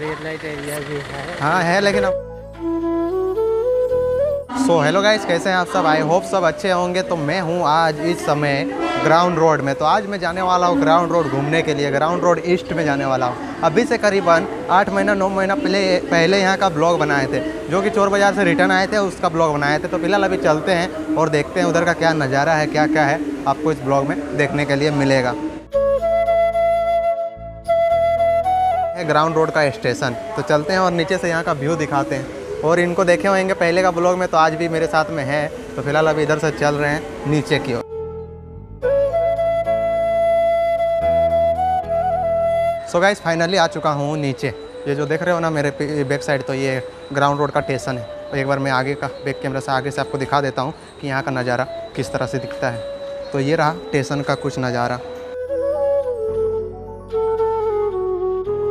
Red light area भी है। हाँ है लेकिन अब सो हेलो गाइस, कैसे हैं आप सब? आई होप सब अच्छे होंगे। तो मैं हूँ आज इस समय ग्राउंड रोड में। तो आज मैं जाने वाला हूँ ग्राउंड रोड घूमने के लिए, ग्राउंड रोड ईस्ट में जाने वाला हूँ। अभी से करीबन 8 महीना 9 महीना पहले यहाँ का ब्लॉग बनाए थे, जो कि चोर बाज़ार से रिटर्न आए थे, उसका ब्लॉग बनाए थे। तो फिलहाल अभी चलते हैं और देखते हैं उधर का क्या नज़ारा है, क्या क्या है, आपको इस ब्लॉग में देखने के लिए मिलेगा। ग्राउंड रोड का स्टेशन, तो चलते हैं और नीचे से यहाँ का व्यू दिखाते हैं। और इनको देखे होंगे पहले का ब्लॉग में, तो आज भी मेरे साथ में है। तो फिलहाल अभी इधर से चल रहे हैं नीचे की ओर। सो गाइस फाइनली आ चुका हूँ नीचे। ये जो देख रहे हो ना मेरे बैक साइड, तो ये ग्राउंड रोड का स्टेशन है। तो एक बार मैं आगे का बैक कैमरा से आगे से आपको दिखा देता हूँ कि यहाँ का नज़ारा किस तरह से दिखता है। तो ये रहा स्टेशन का कुछ नज़ारा।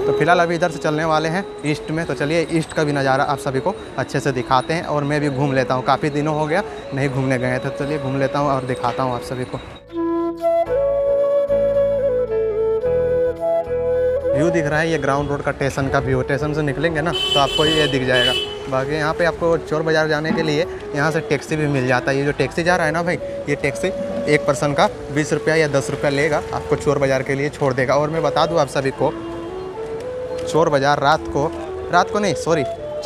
तो फिलहाल अभी इधर से चलने वाले हैं ईस्ट में। तो चलिए ईस्ट का भी नज़ारा आप सभी को अच्छे से दिखाते हैं और मैं भी घूम लेता हूँ। काफ़ी दिनों हो गया नहीं घूमने गए थे, तो चलिए घूम लेता हूँ और दिखाता हूँ आप सभी को। व्यू दिख रहा है ये ग्राउंड रोड का स्टेशन का व्यू। स्टेशन से निकलेंगे ना तो आपको ये दिख जाएगा। बाकी यहाँ पे आपको चोर बाज़ार जाने के लिए यहाँ से टैक्सी भी मिल जाता है। ये जो टैक्सी जा रहा है ना भाई, ये टैक्सी एक पर्सन का 20 रुपया या 10 रुपया लेगा, आपको चोर बाज़ार के लिए छोड़ देगा। और मैं बता दूँ आप सभी को, चोर बाज़ार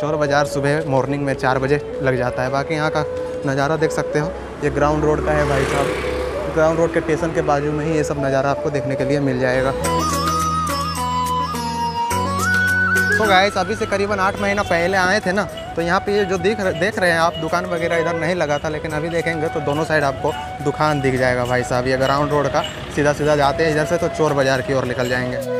चोर बाज़ार सुबह मॉर्निंग में 4 बजे लग जाता है। बाकी यहाँ का नज़ारा देख सकते हो, ये ग्राउंड रोड का है भाई साहब। ग्राउंड रोड के स्टेशन के बाजू में ही ये सब नज़ारा आपको देखने के लिए मिल जाएगा। तो गाइस अभी से करीबन 8 महीना पहले आए थे ना, तो यहाँ पे ये जो देख रहे हैं आप, दुकान वगैरह इधर नहीं लगा था। लेकिन अभी देखेंगे तो दोनों साइड आपको दुकान दिख जाएगा भाई साहब। ये ग्राउंड रोड का सीधा सीधा जाते हैं इधर से, तो चोर बाज़ार की ओर निकल जाएंगे।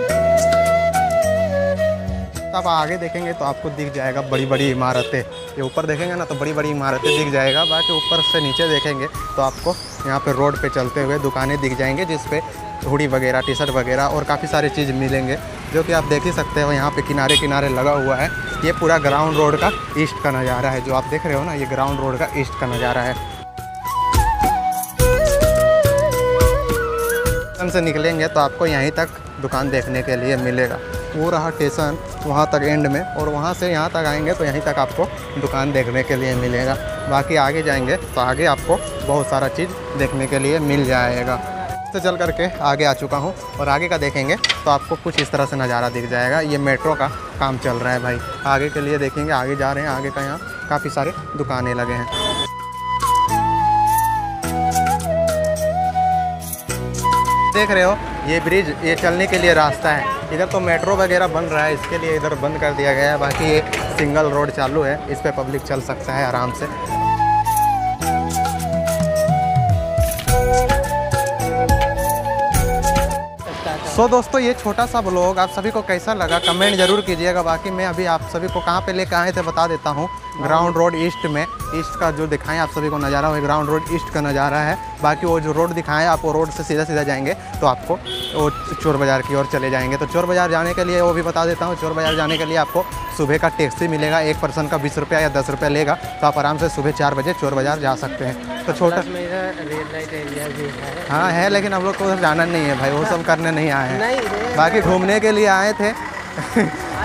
तब आगे देखेंगे तो आपको दिख जाएगा बड़ी बड़ी इमारतें। ये ऊपर देखेंगे ना तो बड़ी बड़ी इमारतें दिख जाएगा। बाकी ऊपर से नीचे देखेंगे तो आपको यहाँ पर रोड पर चलते हुए दुकानें दिख जाएंगी, जिसपे हुडी वगैरह, टी शर्ट वगैरह और काफ़ी सारी चीज़ मिलेंगे, जो कि आप देख ही सकते हो। यहाँ पे किनारे किनारे लगा हुआ है। ये पूरा ग्राउंड रोड का ईस्ट का नज़ारा है जो आप देख रहे हो ना, ये ग्राउंड रोड का ईस्ट का नज़ारा है। स्टेशन से निकलेंगे तो आपको यहीं तक दुकान देखने के लिए मिलेगा। वो रहा स्टेशन वहाँ तक एंड में, और वहाँ से यहाँ तक आएंगे तो यहीं तक आपको दुकान देखने के लिए मिलेगा। बाकी आगे जाएंगे तो आगे आपको बहुत सारा चीज़ देखने के लिए मिल जाएगा। तो चल करके आगे आ चुका हूँ और आगे का देखेंगे तो आपको कुछ इस तरह से नज़ारा दिख जाएगा। ये मेट्रो का काम चल रहा है भाई। आगे के लिए देखेंगे, आगे जा रहे हैं। आगे का यहाँ काफ़ी सारे दुकानें लगे हैं। देख रहे हो ये ब्रिज, ये चलने के लिए रास्ता है। इधर तो मेट्रो वगैरह बन रहा है, इसके लिए इधर बंद कर दिया गया है। बाकी ये सिंगल रोड चालू है, इस पर पब्लिक चल सकता है आराम से। तो दोस्तों ये छोटा सा ब्लॉग आप सभी को कैसा लगा कमेंट जरूर कीजिएगा। बाकी मैं अभी आप सभी को कहाँ पे लेकर आए थे बता देता हूँ। ग्राउंड रोड ईस्ट में, ईस्ट का जो दिखाएं आप सभी को नज़ारा, वही ग्राउंड रोड ईस्ट का नज़ारा है। बाकी वो जो रोड दिखाएं आप, वो रोड से सीधा सीधा जाएंगे तो आपको वो चोर बाज़ार की ओर चले जाएंगे। तो चोर बाज़ार जाने के लिए वो भी बता देता हूँ। चोर बाज़ार जाने के लिए आपको सुबह का टैक्सी मिलेगा, एक पर्सन का 20 रुपया या 10 रुपया लेगा। तो आप आराम से सुबह 4 बजे चोर बाज़ार जा सकते हैं। तो छोटा रेड लाइट एरिया भी है। हाँ है लेकिन हम लोग को उधर जाना नहीं है भाई, वो सब करने नहीं आए हैं। बाकी घूमने के लिए आए थे।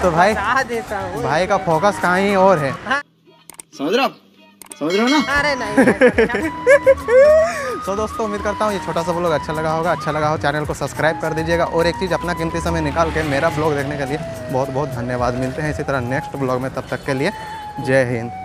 तो भाई का फोकस कहीं और है, समझ रहे हो ना? अरे नहीं। तो दोस्तों उम्मीद करता हूँ ये छोटा सा ब्लॉग अच्छा लगा होगा। अच्छा लगा हो चैनल को सब्सक्राइब कर दीजिएगा। और एक चीज़, अपना कीमती समय निकाल के मेरा ब्लॉग देखने के लिए बहुत बहुत धन्यवाद। मिलते हैं इसी तरह नेक्स्ट ब्लॉग में, तब तक के लिए जय हिंद।